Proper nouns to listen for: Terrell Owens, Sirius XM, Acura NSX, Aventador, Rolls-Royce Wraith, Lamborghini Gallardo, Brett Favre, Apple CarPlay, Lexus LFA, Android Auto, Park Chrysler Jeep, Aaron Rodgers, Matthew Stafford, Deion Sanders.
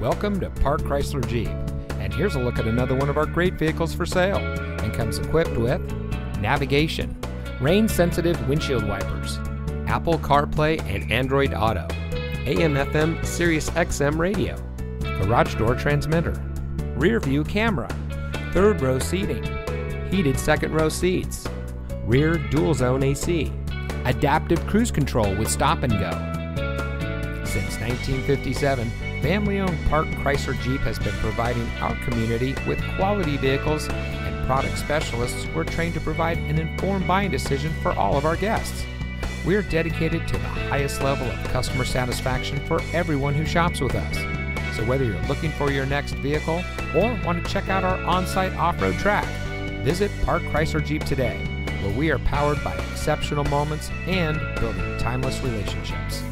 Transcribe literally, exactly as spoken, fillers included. Welcome to Park Chrysler Jeep, and here's a look at another one of our great vehicles for sale, and comes equipped with navigation, rain-sensitive windshield wipers, Apple CarPlay and Android Auto, A M F M Sirius X M radio, garage door transmitter, rear view camera, third row seating, heated second row seats, rear dual zone A C, adaptive cruise control with stop and go. Since nineteen fifty-seven, family-owned Park Chrysler Jeep has been providing our community with quality vehicles and product specialists who are trained to provide an informed buying decision for all of our guests. We are dedicated to the highest level of customer satisfaction for everyone who shops with us. So whether you're looking for your next vehicle or want to check out our on-site off-road track, visit Park Chrysler Jeep today, where we are powered by exceptional moments and building timeless relationships.